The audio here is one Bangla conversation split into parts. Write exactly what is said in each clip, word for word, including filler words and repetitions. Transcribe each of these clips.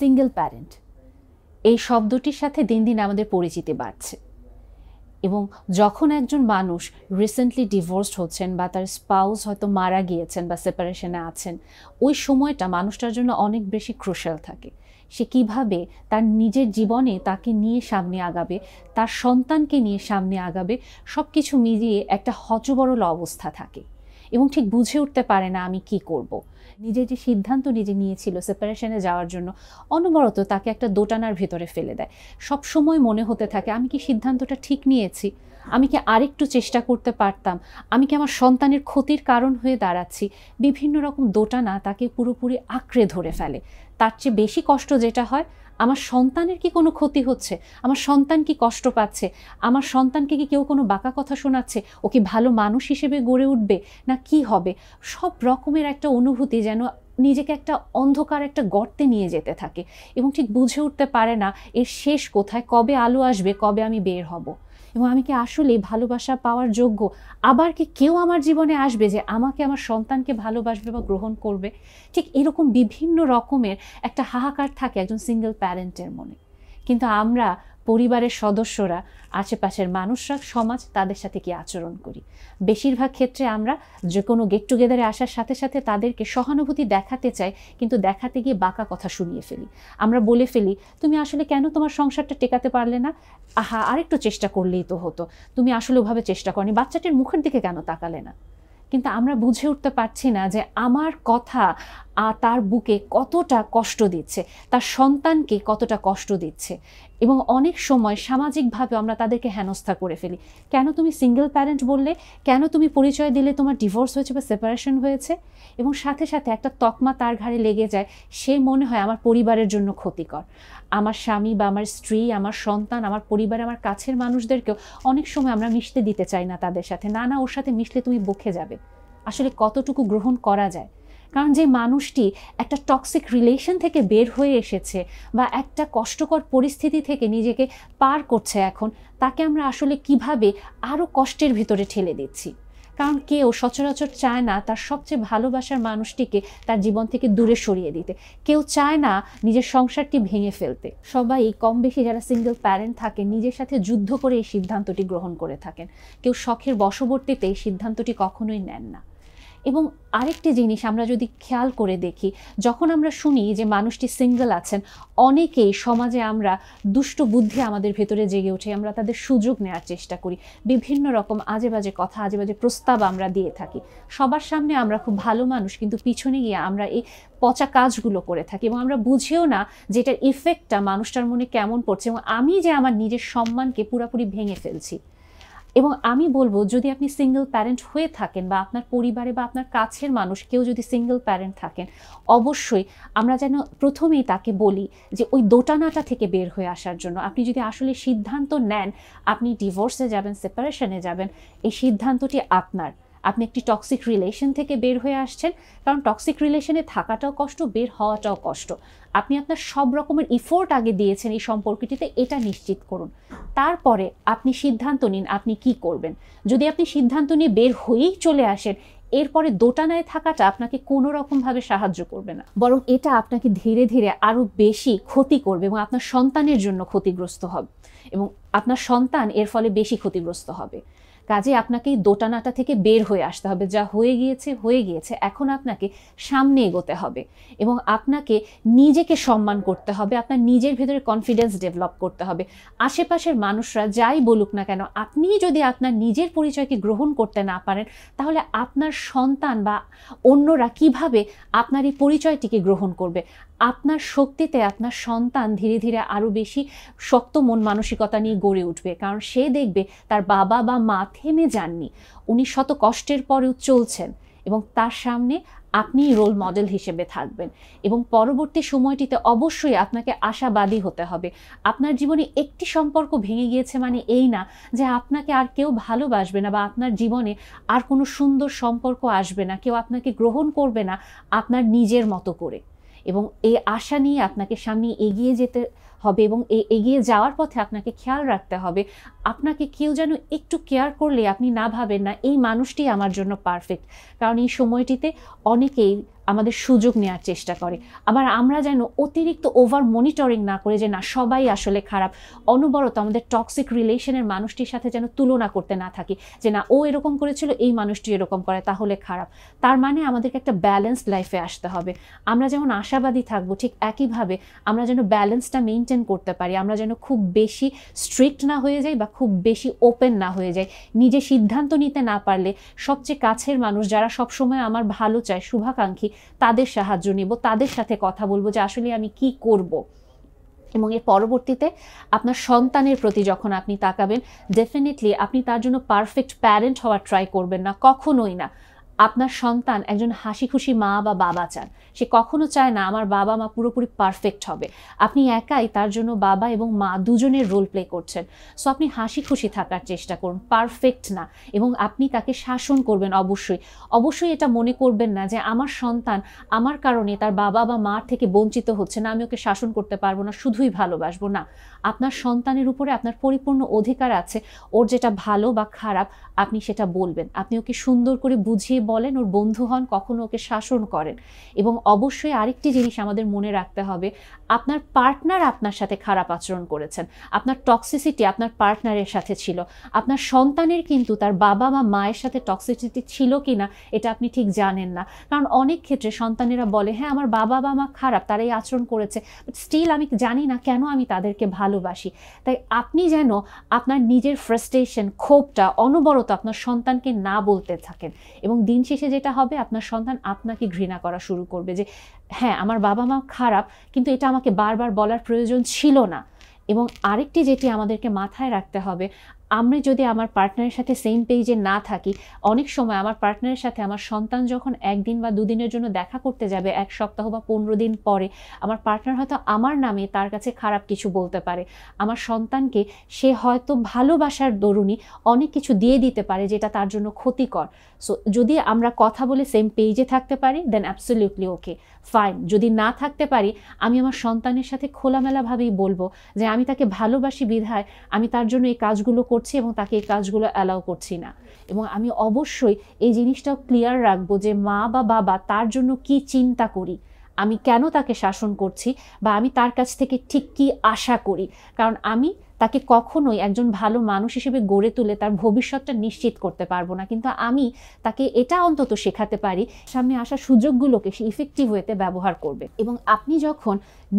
সিঙ্গেল প্যারেন্ট এই শব্দটির সাথে দিন দিন আমাদের পরিচিতি বাড়ছে। এবং যখন একজন মানুষ রিসেন্টলি ডিভোর্সড হচ্ছেন বা তার স্পাউস হয়তো মারা গিয়েছেন বা সেপারেশনে আছেন, ওই সময়টা মানুষটার জন্য অনেক বেশি ক্রুশাল থাকে। সে কিভাবে তার নিজের জীবনে তাকে নিয়ে সামনে আগাবে, তার সন্তানকে নিয়ে সামনে আগাবে, সব কিছু মিলিয়ে একটা হযবরল অবস্থা থাকে এবং ঠিক বুঝে উঠতে পারে না আমি কি করব। নিজে যে সিদ্ধান্ত নিজে নিয়েছিল সেপারেশনে যাওয়ার জন্য, অনবরত তাকে একটা দোটানার ভেতরে ফেলে দেয়। সব সময় মনে হতে থাকে আমি কি সিদ্ধান্তটা ঠিক নিয়েছি, আমি কি আরেকটু চেষ্টা করতে পারতাম, আমি কি আমার সন্তানের ক্ষতির কারণ হয়ে দাঁড়াচ্ছি। বিভিন্ন রকম দোটানা তাকে পুরোপুরি আঁকড়ে ধরে ফেলে। তার চেয়ে বেশি কষ্ট যেটা হয়, আমার সন্তানের কি কোনো ক্ষতি হচ্ছে, আমার সন্তান কি কষ্ট পাচ্ছে, আমার সন্তানকে কি কেউ কোনো বাঁকা কথা শোনাচ্ছে, ও কি ভালো মানুষ হিসেবে গড়ে উঠবে না কি হবে। সব রকমের একটা অনুভূতি যেন নিজেকে একটা অন্ধকার একটা গর্তে নিয়ে যেতে থাকে এবং ঠিক বুঝে উঠতে পারে না এর শেষ কোথায়, কবে আলো আসবে, কবে আমি বের হব এবং আমি কি আসলে ভালোবাসা পাওয়ার যোগ্য, আবার কি কেউ আমার জীবনে আসবে যে আমাকে আমার সন্তানকে ভালোবাসবে বা গ্রহণ করবে। ঠিক এরকম বিভিন্ন রকমের একটা হাহাকার থাকে একজন সিঙ্গেল প্যারেন্টের মনে। কিন্তু আমরা পরিবারের সদস্যরা, আশেপাশের মানুষরা, সমাজ তাদের সাথে কি আচরণ করি? বেশিরভাগ ক্ষেত্রে আমরা যে কোনো গেট টুগেদারে আসার সাথে সাথে তাদেরকে সহানুভূতি দেখাতে চাই, কিন্তু দেখাতে গিয়ে বাঁকা কথা শুনিয়ে ফেলি। আমরা বলে ফেলি, তুমি আসলে কেন তোমার সংসারটা টেকাতে পারলে না, আহা আরেকটু চেষ্টা করলেই তো হতো, তুমি আসলে ওভাবে চেষ্টা করনি, বাচ্চাটির মুখের দিকে কেন তাকালে না। কিন্তু আমরা বুঝে উঠতে পারছি না যে আমার কথা তার বুকে কতটা কষ্ট দিচ্ছে, তার সন্তানকে কতটা কষ্ট দিচ্ছে। এবং অনেক সময় সামাজিকভাবে আমরা তাদেরকে হেনস্থা করে ফেলি। কেন তুমি সিঙ্গেল প্যারেন্ট বললে, কেন তুমি পরিচয় দিলে তোমার ডিভোর্স হয়েছে বা সেপারেশন হয়েছে, এবং সাথে সাথে একটা তকমা তার ঘাড়ে লেগে যায়। সে মনে হয় আমার পরিবারের জন্য ক্ষতিকর, আমার স্বামী বা আমার স্ত্রী, আমার সন্তান, আমার পরিবারে আমার কাছের মানুষদেরকেও অনেক সময় আমরা মিশতে দিতে চাই না তাদের সাথে। না না, ওর সাথে মিশলে তুমি বকে যাবে। আসলে কতটুকু গ্রহণ করা যায়? কারণ যে মানুষটি একটা টক্সিক রিলেশন থেকে বের হয়ে এসেছে বা একটা কষ্টকর পরিস্থিতি থেকে নিজেকে পার করছে এখন, তাকে আমরা আসলে কিভাবে আরও কষ্টের ভিতরে ঠেলে দিচ্ছি। কারণ কেউ সচরাচর চায় না তার সবচেয়ে ভালোবাসার মানুষটিকে তার জীবন থেকে দূরে সরিয়ে দিতে, কেউ চায় না নিজের সংসারটি ভেঙে ফেলতে। সবাই কম বেশি যারা সিঙ্গেল প্যারেন্ট থাকে নিজের সাথে যুদ্ধ করে এই সিদ্ধান্তটি গ্রহণ করে থাকেন, কেউ শখের বশবর্তীতে এই সিদ্ধান্তটি কখনোই নেন না। এবং আরেকটি জিনিস আমরা যদি খেয়াল করে দেখি, যখন আমরা শুনি যে মানুষটি সিঙ্গেল আছেন, অনেকেই সমাজে আমরা দুষ্ট বুদ্ধি আমাদের ভেতরে জেগে ওঠে, আমরা তাদের সুযোগ নেওয়ার চেষ্টা করি, বিভিন্ন রকম আজে বাজে কথা, আজে বাজে প্রস্তাব আমরা দিয়ে থাকি। সবার সামনে আমরা খুব ভালো মানুষ, কিন্তু পিছনে গিয়ে আমরা এই পচা কাজগুলো করে থাকি এবং আমরা বুঝেও না যে এটার ইফেক্টটা মানুষটার মনে কেমন পড়ছে এবং আমি যে আমার নিজের সম্মানকে পুরোপুরি ভেঙে ফেলছি। এবং আমি বলবো, যদি আপনি সিঙ্গেল প্যারেন্ট হয়ে থাকেন বা আপনার পরিবারে বা আপনার কাছের মানুষ কেউ যদি সিঙ্গেল প্যারেন্ট থাকেন, অবশ্যই আমরা যেন প্রথমেই তাকে বলি যে ওই দোটানাটা থেকে বের হয়ে আসার জন্য আপনি যদি আসলে সিদ্ধান্ত নেন আপনি ডিভোর্সে যাবেন, সেপারেশনে যাবেন, এই সিদ্ধান্তটি আপনার। আপনি একটি টক্সিক রিলেশন থেকে বের হয়ে আসছেন, কারণ টক্সিক রিলেশনে থাকাটাও কষ্ট, বের হওয়াটাও কষ্ট। আপনি আপনার সব রকমের ইফোর্ট আগে দিয়েছেন এই সম্পর্কটিতে, এটা নিশ্চিত করুন। তারপরে আপনি সিদ্ধান্ত নিন আপনি কি করবেন। যদি আপনি সিদ্ধান্ত নিয়ে বের হয়েই চলে আসেন, এরপরে দোটানায় থাকাটা আপনাকে কোনো রকমভাবে সাহায্য করবে না, বরং এটা আপনাকে ধীরে ধীরে আরও বেশি ক্ষতি করবে এবং আপনার সন্তানের জন্য ক্ষতিগ্রস্ত হবে এবং আপনার সন্তান এর ফলে বেশি ক্ষতিগ্রস্ত হবে। কাজে আপনাকে এই দোটানাটা থেকে বের হয়ে আসতে হবে। যা হয়ে গিয়েছে হয়ে গিয়েছে, এখন আপনাকে সামনে এগোতে হবে এবং আপনাকে নিজেকে সম্মান করতে হবে, আপনার নিজের ভেতরে কনফিডেন্স ডেভেলপ করতে হবে। আশেপাশের মানুষরা যাই বলুক না কেন, আপনি যদি আপনার নিজের পরিচয়কে গ্রহণ করতে না পারেন, তাহলে আপনার সন্তান বা অন্যরা কিভাবে আপনার এই পরিচয়টিকে গ্রহণ করবে? আপনার শক্তিতে আপনার সন্তান ধীরে ধীরে আরও বেশি শক্ত মন মানসিকতা নিয়ে গড়ে উঠবে, কারণ সে দেখবে তার বাবা বা মা থেমে যাননি, উনি শত কষ্টের পরেও চলছেন এবং তার সামনে আপনি রোল মডেল হিসেবে থাকবেন। এবং পরবর্তী সময়টিতে অবশ্যই আপনাকে আশাবাদী হতে হবে। আপনার জীবনে একটি সম্পর্ক ভেঙে গিয়েছে মানে এই না যে আপনাকে আর কেউ ভালোবাসবে না বা আপনার জীবনে আর কোনো সুন্দর সম্পর্ক আসবে না, কেউ আপনাকে গ্রহণ করবে না আপনার নিজের মতো করে। এবং এই আশা নিয়ে আপনাকে সামনে এগিয়ে যেতে হবে এবং এগিয়ে যাওয়ার পথে আপনাকে খেয়াল রাখতে হবে আপনাকে কেউ যেন একটু কেয়ার করলে আপনি না ভাবেন না এই মানুষটি আমার জন্য পারফেক্ট। কারণ এই সময়টিতে অনেকেই আমাদের সুযোগ নেওয়ার চেষ্টা করে। আবার আমরা যেন অতিরিক্ত ওভার মনিটরিং না করে যে না সবাই আসলে খারাপ, অনবরত আমাদের টক্সিক রিলেশনের মানুষটির সাথে যেন তুলনা করতে না থাকি যে না ও এরকম করেছিল এই মানুষটি এরকম করে তাহলে খারাপ। তার মানে আমাদেরকে একটা ব্যালেন্সড লাইফে আসতে হবে। আমরা যেমন আশাবাদী থাকবো ঠিক একইভাবে আমরা যেন ব্যালেন্সটা মেনটেন করতে পারি, আমরা যেন খুব বেশি স্ট্রিক্ট না হয়ে যাই বা খুব বেশি ওপেন না হয়ে যাই। নিজে সিদ্ধান্ত নিতে না পারলে সবচেয়ে কাছের মানুষ যারা সবসময় আমার ভালো চায়, শুভাকাঙ্ক্ষী, তাদের সাহায্য নিব, তাদের সাথে কথা বলবো যে আসলে আমি কি করব। এবং এর পরবর্তীতে আপনার সন্তানের প্রতি যখন আপনি তাকাবেন ডেফিনেটলি আপনি তার জন্য পারফেক্ট প্যারেন্ট হওয়ার ট্রাই করবেন না, কখনোই না। আপনার সন্তান একজন হাসি খুশি মা বা বাবা চান, সে কখনো চায় না আমার বাবা মা পুরোপুরি পারফেক্ট হবে। আপনি একাই তার জন্য বাবা এবং মা দুজনের রোল প্লে করছেন। সো আপনি হাসি খুশি থাকার চেষ্টা করুন, পারফেক্ট না। এবং আপনি তাকে শাসন করবেন অবশ্যই, অবশ্যই এটা মনে করবেন না যে আমার সন্তান আমার কারণে তার বাবা বা মার থেকে বঞ্চিত হচ্ছে না, আমি ওকে শাসন করতে পারবো না, শুধুই ভালোবাসবো। না, আপনার সন্তানের উপরে আপনার পরিপূর্ণ অধিকার আছে। ওর যেটা ভালো বা খারাপ আপনি সেটা বলবেন, আপনি ওকে সুন্দর করে বুঝিয়ে বলেন, ওর বন্ধু হন, কখনো ওকে শাসন করেন। এবং অবশ্যই আরেকটি জিনিস আমাদের মনে রাখতে হবে, আপনার পার্টনার আপনার সাথে খারাপ আচরণ করেছেন, আপনার টক্সিসিটি আপনার পার্টনারের সাথে ছিল, আপনার সন্তানের কিন্তু তার বাবা বা মায়ের সাথে টক্সিসিটি ছিল কি না এটা আপনি ঠিক জানেন না। কারণ অনেক ক্ষেত্রে সন্তানেরা বলে হ্যাঁ আমার বাবা বা মা খারাপ, তারা এই আচরণ করেছে, বাট স্টিল আমি জানি না কেন আমি তাদেরকে ভালোবাসি। তাই আপনি যেন আপনার নিজের ফ্রাস্ট্রেশন, ক্ষোভটা অনবরত আপনার সন্তানকে না বলতে থাকেন। এবং দিন শেষে যেটা হবে আপনার সন্তান আপনাকে ঘৃণা করা শুরু করবে যে হ্যাঁ আমার বাবা মা খারাপ কিন্তু এটা আমাকে বারবার বলার প্রয়োজন ছিল না। এবং আরেকটি যেটি আমাদেরকে মাথায় রাখতে হবে, আমি যদি আমার পার্টনারের সাথে সেম পেজে না থাকি, অনেক সময় আমার পার্টনারের সাথে আমার সন্তান যখন একদিন বা দুদিনের জন্য দেখা করতে যাবে, এক সপ্তাহ বা পনেরো দিন পরে আমার পার্টনার হয়তো আমার নামে তার কাছে খারাপ কিছু বলতে পারে, আমার সন্তানকে সে হয়তো ভালোবাসার দরুণই অনেক কিছু দিয়ে দিতে পারে যেটা তার জন্য ক্ষতিকর। সো যদি আমরা কথা বলে সেম পেজে থাকতে পারি দেন অ্যাবসলিউটলি ওকে ফাইন। যদি না থাকতে পারি আমি আমার সন্তানের সাথে খোলামেলাভাবেই বলবো যে আমি তাকে ভালোবাসি বিধায় আমি তার জন্য এই কাজগুলো করছি এবং তাকে এই কাজগুলো অ্যালাউ করছি না। এবং আমি অবশ্যই এই জিনিসটাও ক্লিয়ার রাখবো যে মা বা বাবা তার জন্য কি চিন্তা করি, আমি কেন তাকে শাসন করছি বা আমি তার কাছ থেকে ঠিক কি আশা করি। কারণ আমি তাকে কখনোই একজন ভালো মানুষ হিসেবে গড়ে তুলে তার ভবিষ্যৎটা নিশ্চিত করতে পারবো না, কিন্তু আমি তাকে এটা অন্তত শেখাতে পারি সামনে আসা সুযোগগুলোকে সে ইফেক্টিভ ওয়েতে ব্যবহার করবে। এবং আপনি যখন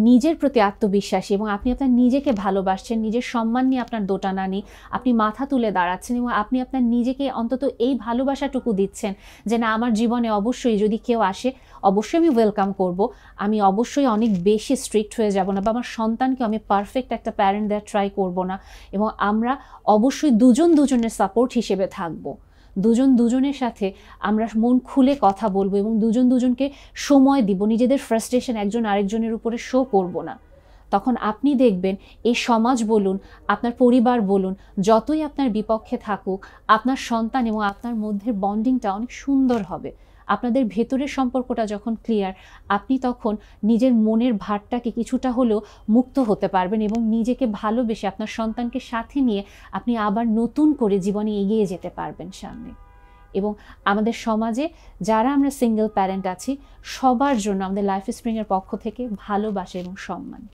নিজের প্রতি আত্মবিশ্বাসী এবং আপনি আপনার নিজেকে ভালোবাসছেন, নিজের সম্মান নিয়ে আপনার দোটানা নেই, আপনি মাথা তুলে দাঁড়াচ্ছেন এবং আপনি আপনার নিজেকে অন্তত এই ভালোবাসাটুকু দিচ্ছেন যে না আমার জীবনে অবশ্যই যদি কেউ আসে অবশ্যই আমি ওয়েলকাম করব, আমি অবশ্যই অনেক বেশি স্ট্রিক্ট হয়ে যাব না বা আমার সন্তানকে আমি পারফেক্ট একটা প্যারেন্ট দেওয়ার ট্রাই করব না। এবং আমরা অবশ্যই দুজন দুজনের সাপোর্ট হিসেবে থাকব, দুজন দুজনের সাথে আমরা মন খুলে কথা বলবো এবং দুজন দুজনকে সময় দিব, নিজেদের ফ্রাস্ট্রেশন একজন আরেকজনের উপরে শো করব না। তখন আপনি দেখবেন এই সমাজ বলুন, আপনার পরিবার বলুন, যতই আপনার বিপক্ষে থাকুক আপনার সন্তান এবং আপনার মধ্যে বন্ডিংটা অনেক সুন্দর হবে। আপনাদের ভেতরের সম্পর্কটা যখন ক্লিয়ার আপনি তখন নিজের মনের ভারটাকে কিছুটা হলেও মুক্ত হতে পারবেন এবং নিজেকে ভালোবেসে আপনার সন্তানকে সাথে নিয়ে আপনি আবার নতুন করে জীবনে এগিয়ে যেতে পারবেন সামনে। এবং আমাদের সমাজে যারা আমরা সিঙ্গেল প্যারেন্ট আছি সবার জন্য আমাদের লাইফ স্প্রিংয়ের পক্ষ থেকে ভালোবাসা এবং সম্মান।